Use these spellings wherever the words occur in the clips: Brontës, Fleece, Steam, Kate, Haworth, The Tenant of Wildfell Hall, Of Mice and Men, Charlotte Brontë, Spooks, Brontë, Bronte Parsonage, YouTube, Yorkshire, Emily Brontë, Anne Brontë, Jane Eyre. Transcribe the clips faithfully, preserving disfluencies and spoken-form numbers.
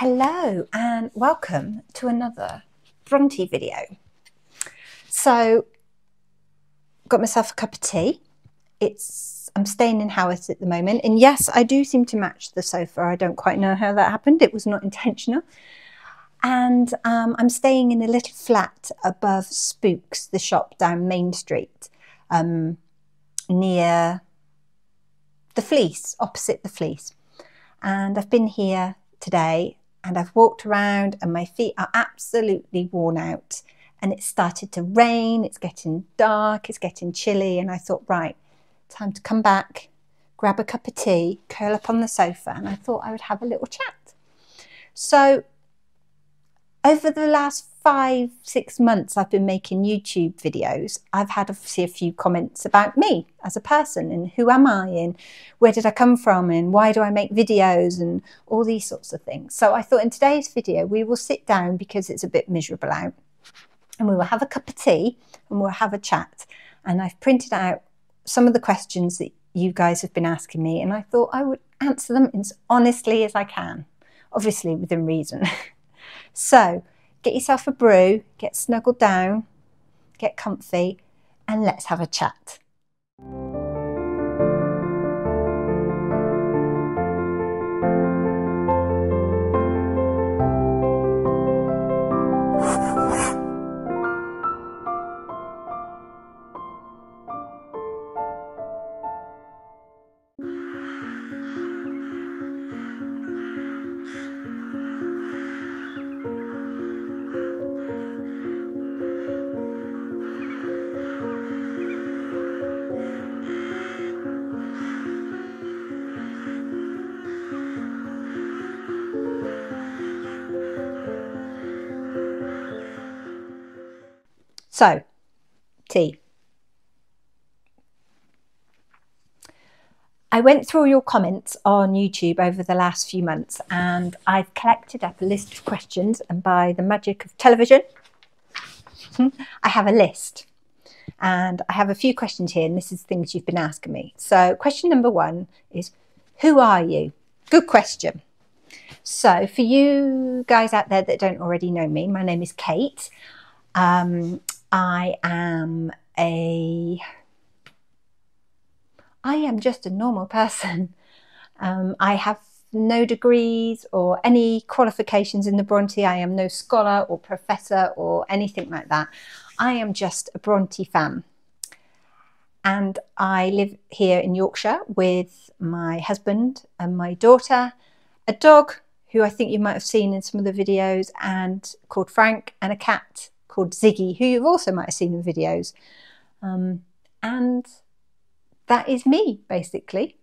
Hello and welcome to another Brontë video. So, got myself a cup of tea. It's I'm staying in Haworth at the moment, and yes, I do seem to match the sofa. I don't quite know how that happened. It was not intentional. And um, I'm staying in a little flat above Spooks, the shop down Main Street, um, near the Fleece, opposite the Fleece. And I've been here today. And I've walked around and my feet are absolutely worn out, and it started to rain, it's getting dark, it's getting chilly, and I thought, right, time to come back, grab a cup of tea, curl up on the sofa, and I thought I would have a little chat. So over the last five, six months I've been making YouTube videos, I've had obviously a few comments about me as a person and who am I and where did I come from and why do I make videos and all these sorts of things. So I thought in today's video we will sit down, because it's a bit miserable out, and we will have a cup of tea and we'll have a chat. And I've printed out some of the questions that you guys have been asking me, and I thought I would answer them as honestly as I can, obviously within reason. So, get yourself a brew, get snuggled down, get comfy, and let's have a chat. So, tea. I went through all your comments on YouTube over the last few months, and I've collected up a list of questions, and by the magic of television, I have a list. And I have a few questions here, and this is things you've been asking me. So question number one is, who are you? Good question. So for you guys out there that don't already know me, my name is Kate. Um, I am a, I am just a normal person. Um, I have no degrees or any qualifications in the Brontë. I am no scholar or professor or anything like that. I am just a Brontë fan. And I live here in Yorkshire with my husband and my daughter, a dog who I think you might have seen in some of the videos, and called Frank, and a cat called Ziggy, who you've also might have seen in videos. Um, and that is me, basically.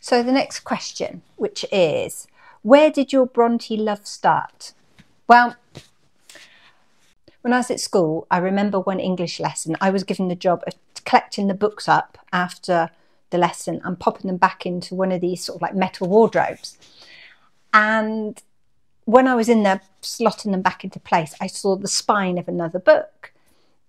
So the next question, which is, where did your Brontë love start? Well, when I was at school, I remember one English lesson, I was given the job of collecting the books up after the lesson and popping them back into one of these sort of like metal wardrobes. And when I was in there slotting them back into place, I saw the spine of another book,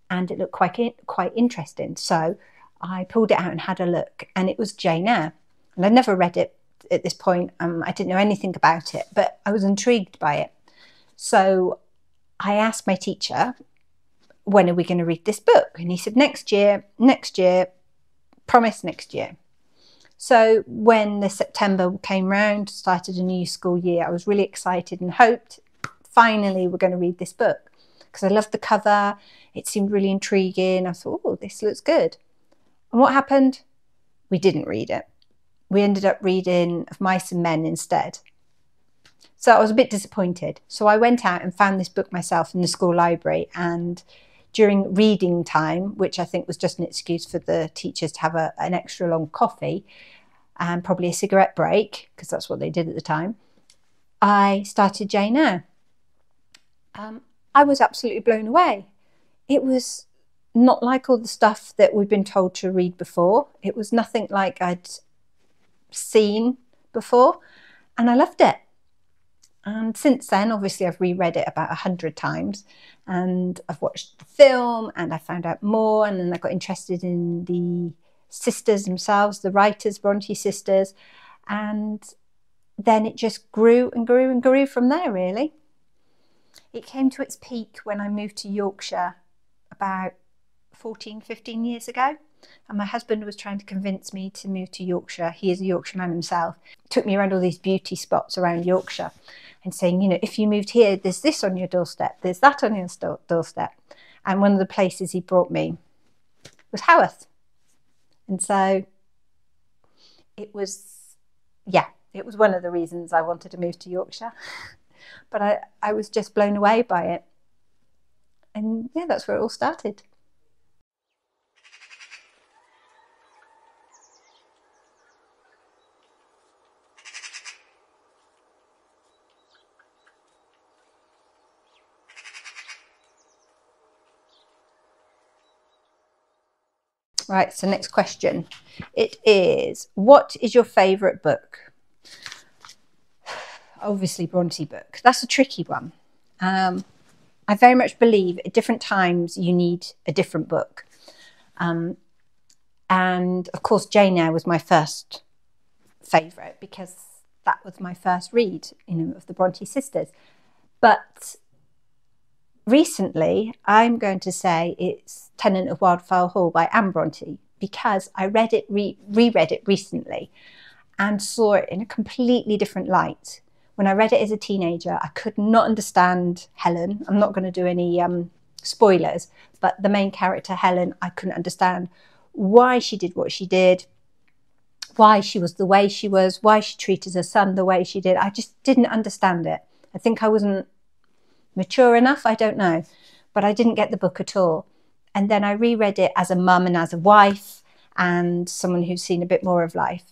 and it looked quite, quite interesting. So I pulled it out and had a look, and it was Jane Eyre. And I'd never read it at this point. Um, I didn't know anything about it, but I was intrigued by it. So I asked my teacher, when are we going to read this book? And he said, next year, next year, promise next year. So when the September came round, started a new school year, I was really excited and hoped, finally, we're going to read this book. Because I loved the cover, it seemed really intriguing. I thought, oh, this looks good. And what happened? We didn't read it. We ended up reading Of Mice and Men instead. So I was a bit disappointed. So I went out and found this book myself in the school library, and during reading time, which I think was just an excuse for the teachers to have a, an extra long coffee and probably a cigarette break, because that's what they did at the time, I started Jane Eyre. Um, I was absolutely blown away. It was not like all the stuff that we'd been told to read before. It was nothing like I'd seen before, and I loved it. And since then, obviously, I've reread it about a hundred times, and I've watched the film, and I found out more, and then I got interested in the sisters themselves, the writers, Brontë sisters, and then it just grew and grew and grew from there, really. It came to its peak when I moved to Yorkshire about fourteen, fifteen years ago, and my husband was trying to convince me to move to Yorkshire. He is a Yorkshireman himself. Took me around all these beauty spots around Yorkshire and saying, you know, if you moved here, there's this on your doorstep, there's that on your doorstep. And one of the places he brought me was Haworth. And so it was, yeah, it was one of the reasons I wanted to move to Yorkshire. But I, I was just blown away by it. And yeah, that's where it all started. Right, so next question. It is, what is your favourite book? Obviously, Brontë book. That's a tricky one. Um, I very much believe at different times you need a different book. Um, and of course, Jane Eyre was my first favourite because that was my first read, you know, of the Brontë sisters. But recently, I'm going to say it's Tenant of Wildfell Hall by Anne Brontë because I read it, re reread it recently and saw it in a completely different light. When I read it as a teenager, I could not understand Helen. I'm not going to do any um, spoilers, but the main character, Helen, I couldn't understand why she did what she did, why she was the way she was, why she treated her son the way she did. I just didn't understand it. I think I wasn't mature enough, I don't know, but I didn't get the book at all. And then I reread it as a mum and as a wife and someone who's seen a bit more of life.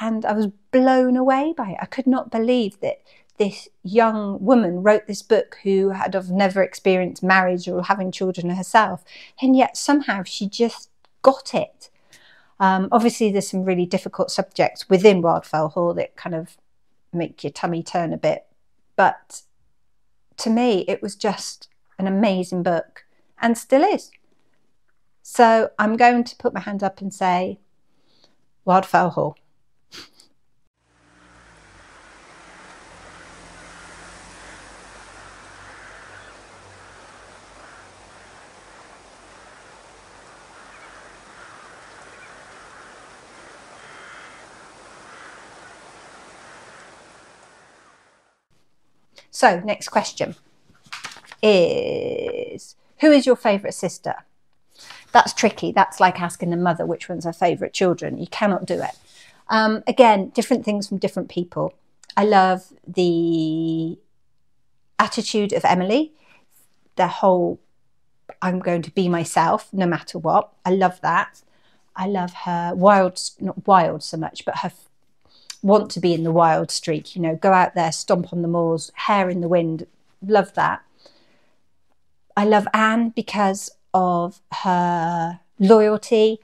And I was blown away by it. I could not believe that this young woman wrote this book who had of never experienced marriage or having children herself. And yet somehow she just got it. Um, obviously, there's some really difficult subjects within Wildfell Hall that kind of make your tummy turn a bit, but to me, it was just an amazing book and still is. So I'm going to put my hand up and say Wildfell Hall. So next question is, who is your favourite sister? That's tricky. That's like asking the mother which one's her favourite children. You cannot do it. Um, again, different things from different people. I love the attitude of Emily, the whole I'm going to be myself no matter what. I love that. I love her wild, not wild so much, but her want to be in the wild streak, you know, go out there, stomp on the moors, hair in the wind. Love that. I love Anne because of her loyalty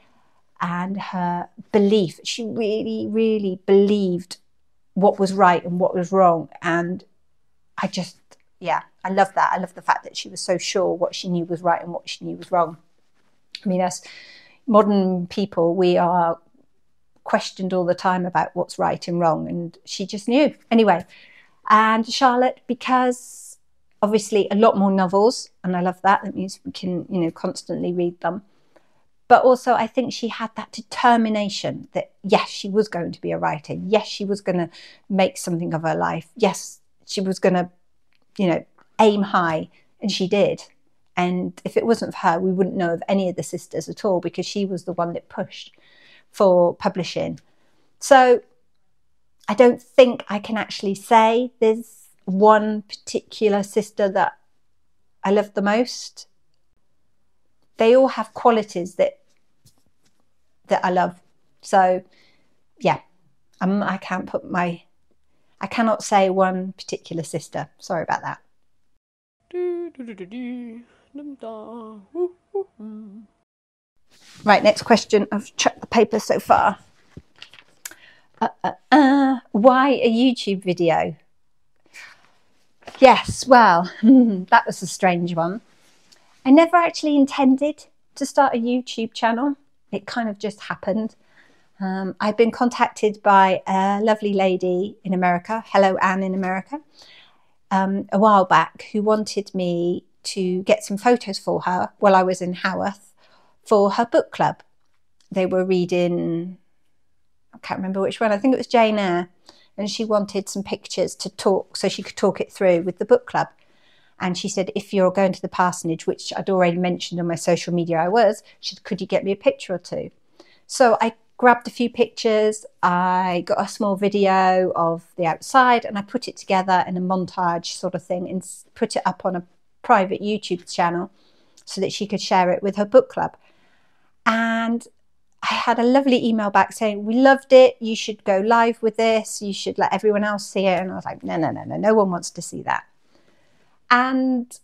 and her belief. She really, really believed what was right and what was wrong. And I just, yeah, I love that. I love the fact that she was so sure what she knew was right and what she knew was wrong. I mean, as modern people, we are questioned all the time about what's right and wrong, and she just knew anyway. And Charlotte, because obviously a lot more novels, and I love that. That means we can, you know, constantly read them, but also I think she had that determination that yes, she was going to be a writer, yes, she was going to make something of her life, yes, she was going to, you know, aim high, and she did. And if it wasn't for her, we wouldn't know of any of the sisters at all, because she was the one that pushed for publishing. So I don't think I can actually say there's one particular sister that I love the most. They all have qualities that that I love. So yeah, um, I can't put my, I cannot say one particular sister. Sorry about that. Right, next question. I've chucked the paper so far. Uh, uh, uh, why a YouTube video? Yes, well, that was a strange one. I never actually intended to start a YouTube channel. It kind of just happened. Um, I've been contacted by a lovely lady in America, Hello Anne in America, um, a while back, who wanted me to get some photos for her while I was in Haworth for her book club. They were reading, I can't remember which one, I think it was Jane Eyre, and she wanted some pictures to talk, so she could talk it through with the book club. And she said, if you're going to the parsonage, which I'd already mentioned on my social media I was, she said, could you get me a picture or two? So I grabbed a few pictures, I got a small video of the outside, and I put it together in a montage sort of thing and put it up on a private YouTube channel so that she could share it with her book club. And I had a lovely email back saying, we loved it, you should go live with this, you should let everyone else see it. And I was like, no, no, no, no, no one wants to see that. And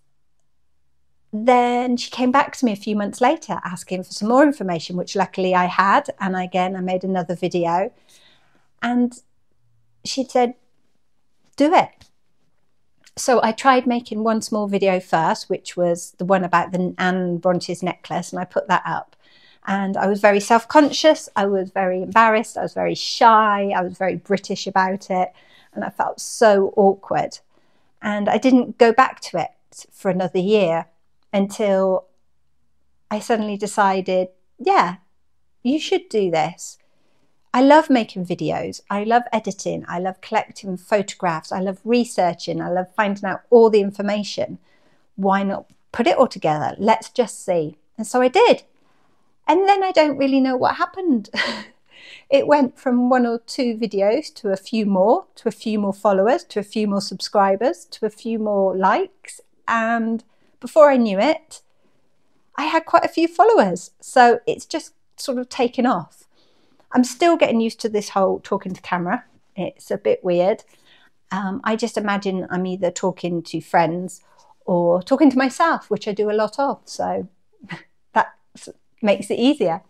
then she came back to me a few months later asking for some more information, which luckily I had. And again, I made another video, and she said, do it. So I tried making one small video first, which was the one about the Anne Bronte's necklace, and I put that up. And I was very self-conscious, I was very embarrassed, I was very shy, I was very British about it, and I felt so awkward. And I didn't go back to it for another year until I suddenly decided, yeah, you should do this. I love making videos, I love editing, I love collecting photographs, I love researching, I love finding out all the information. Why not put it all together? Let's just see. And so I did. And then I don't really know what happened. It went from one or two videos to a few more, to a few more followers, to a few more subscribers, to a few more likes. And before I knew it, I had quite a few followers. So it's just sort of taken off. I'm still getting used to this whole talking to camera. It's a bit weird. Um, I just imagine I'm either talking to friends or talking to myself, which I do a lot of. So that's... makes it easier.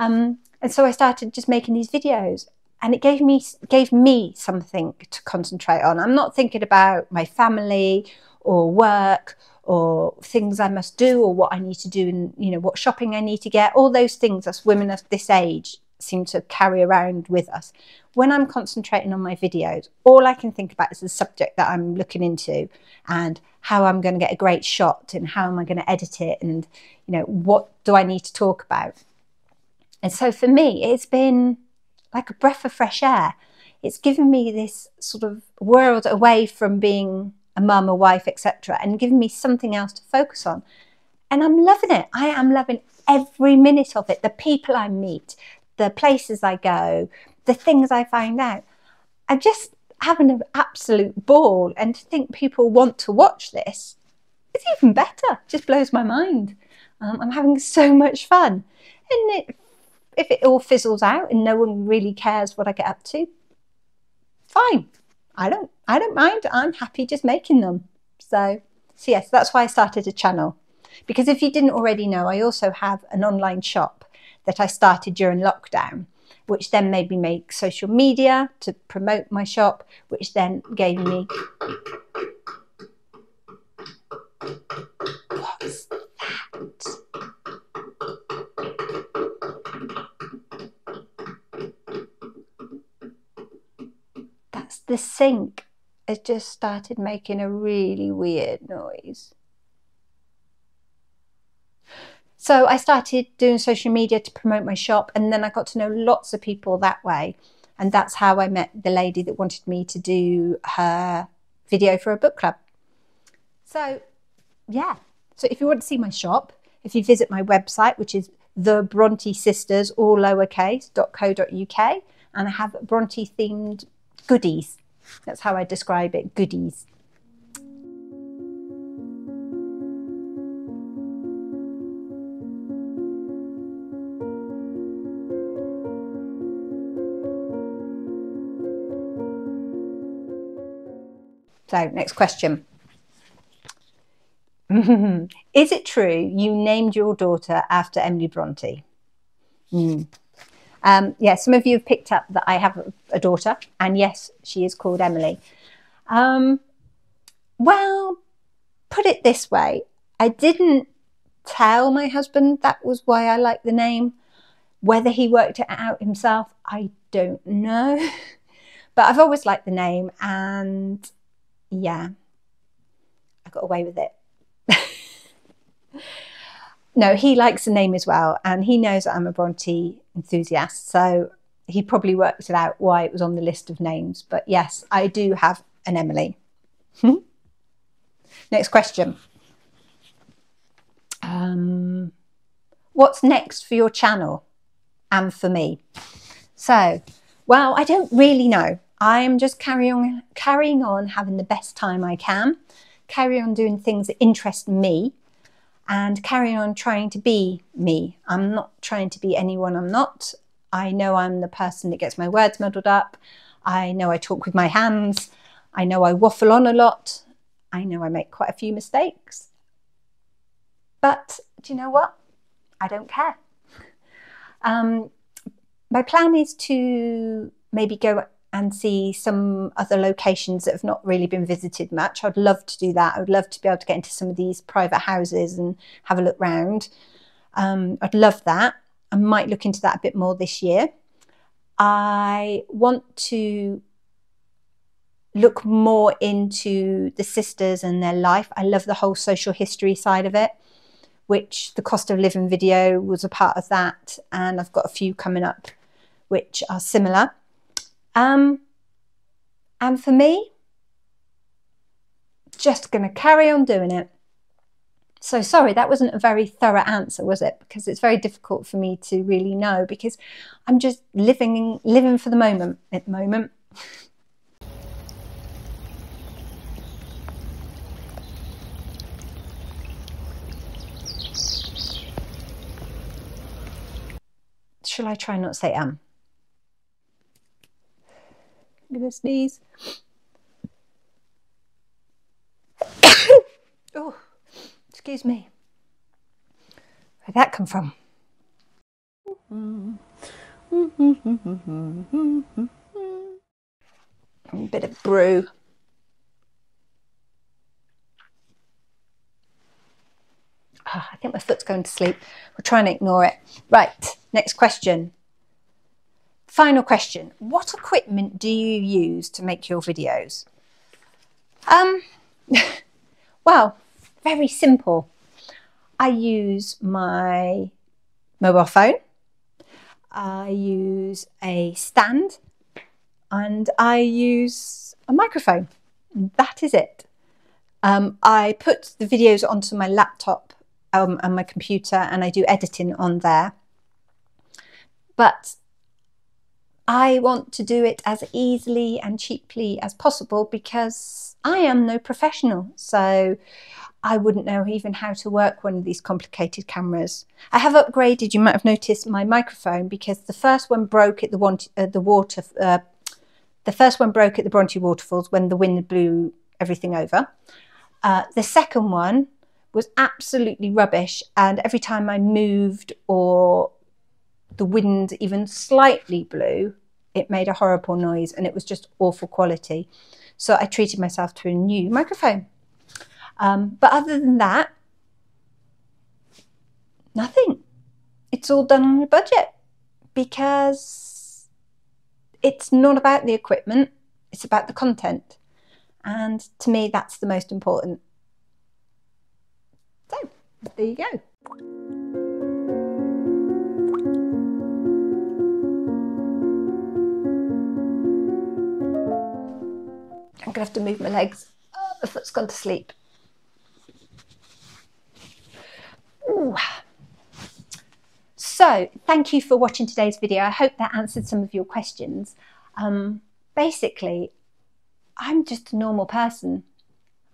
Um, and so I started just making these videos, and it gave me, gave me something to concentrate on. I'm not thinking about my family or work or things I must do or what I need to do and, you know, what shopping I need to get. All those things us women of this age seem to carry around with us. When I'm concentrating on my videos, all I can think about is the subject that I'm looking into and how I'm going to get a great shot and how am I going to edit it and, you know, what do I need to talk about? And so for me, it's been like a breath of fresh air. It's given me this sort of world away from being a mum, a wife, et cetera, and given me something else to focus on. And I'm loving it. I am loving every minute of it. The people I meet, the places I go, the things I find out. I'm just having an absolute ball, and to think people want to watch this, it's even better. It just blows my mind. Um, I'm having so much fun. And it, if it all fizzles out and no one really cares what I get up to, fine. I don't, I don't mind. I'm happy just making them. So, so yes, that's why I started a channel. Because if you didn't already know, I also have an online shop that I started during lockdown, which then made me make social media to promote my shop, which then gave me... What's that? That's the sink. It just started making a really weird noise. So I started doing social media to promote my shop, and then I got to know lots of people that way. And that's how I met the lady that wanted me to do her video for a book club. So yeah, so if you want to see my shop, if you visit my website, which is the bronte sisters, all lowercase, dot co dot U K, and I have Bronte themed goodies. That's how I describe it, goodies. So next question. Is it true you named your daughter after Emily Brontë? Mm. Um, yeah, some of you have picked up that I have a daughter, and yes, she is called Emily. Um, Well, put it this way, I didn't tell my husband that was why I liked the name. Whether he worked it out himself, I don't know. But I've always liked the name, and yeah, I got away with it. No, he likes the name as well, and he knows that I'm a Brontë enthusiast, so he probably worked it out why it was on the list of names. But yes, I do have an Emily. Next question. Um, what's next for your channel and for me? So, well, I don't really know. I'm just carrying on, carrying on having the best time I can, carry on doing things that interest me, and carrying on trying to be me. I'm not trying to be anyone I'm not. I know I'm the person that gets my words muddled up. I know I talk with my hands. I know I waffle on a lot. I know I make quite a few mistakes. But do you know what? I don't care. Um, my plan is to maybe go and see some other locations that have not really been visited much. I'd love to do that. I would love to be able to get into some of these private houses and have a look round. Um, I'd love that. I might look into that a bit more this year. I want to look more into the sisters and their life. I love the whole social history side of it, which the cost of living video was a part of that. And I've got a few coming up which are similar. Um, and for me, just going to carry on doing it. So sorry, that wasn't a very thorough answer, was it? Because it's very difficult for me to really know, because I'm just living, living for the moment at the moment. Shall I try not to say am? I'm gonna sneeze. Oh, excuse me. Where'd that come from? A bit of brew. Oh, I think my foot's going to sleep. We'll try and ignore it. Right, next question. Final question. What equipment do you use to make your videos? Um, well, very simple. I use my mobile phone. I use a stand, and I use a microphone. That is it. Um, I put the videos onto my laptop Um, and my computer, and I do editing on there, but I want to do it as easily and cheaply as possible, because I am no professional, so I wouldn't know even how to work one of these complicated cameras. I have upgraded, you might have noticed, my microphone, because the first one broke at the one, uh, the water uh, the first one broke at the Brontë waterfalls when the wind blew everything over. Uh, the second one was absolutely rubbish, and every time I moved or the wind even slightly blew, it made a horrible noise, and it was just awful quality. So I treated myself to a new microphone. Um, but other than that, nothing. It's all done on a budget, because it's not about the equipment, it's about the content. And to me, that's the most important. So, there you go. I'm going to have to move my legs. Oh, my foot's gone to sleep. Ooh. So, thank you for watching today's video. I hope that answered some of your questions. Um, basically, I'm just a normal person.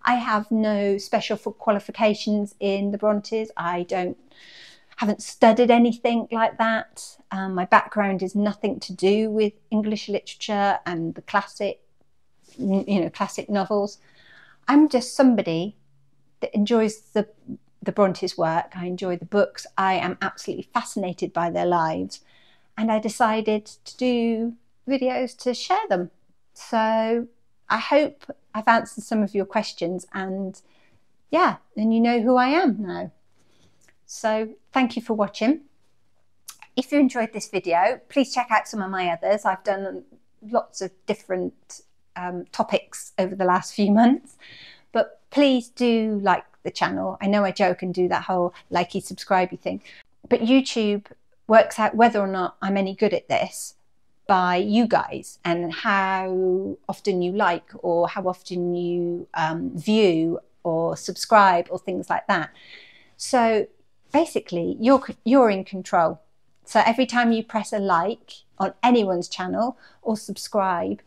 I have no special qualifications in the Brontës. I don't, haven't studied anything like that. Um, my background is nothing to do with English literature and the classic, you know, classic novels. I'm just somebody that enjoys the, the Brontës' work. I enjoy the books. I am absolutely fascinated by their lives. And I decided to do videos to share them. So I hope I've answered some of your questions, and yeah, and you know who I am now. So thank you for watching. If you enjoyed this video, please check out some of my others. I've done lots of different um, topics over the last few months, but please do like the channel. I know I joke and do that whole likey, subscribey thing, but YouTube works out whether or not I'm any good at this by you guys and how often you like or how often you um, view or subscribe or things like that. So basically you're, you're in control. So every time you press a like on anyone's channel or subscribe,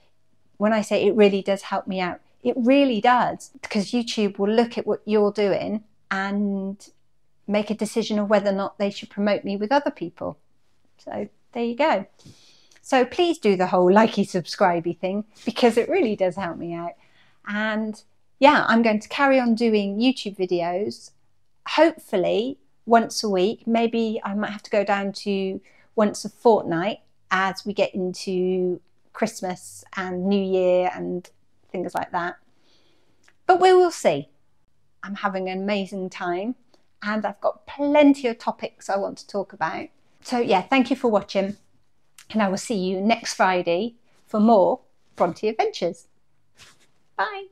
when I say it really does help me out, it really does, because YouTube will look at what you're doing and make a decision of whether or not they should promote me with other people. So there you go. So please do the whole likey, subscribey thing, because it really does help me out. And yeah, I'm going to carry on doing YouTube videos, hopefully once a week. Maybe I might have to go down to once a fortnight as we get into Christmas and New Year and things like that. But we will see. I'm having an amazing time, and I've got plenty of topics I want to talk about. So yeah, thank you for watching, and I will see you next Friday for more Brontë adventures. Bye.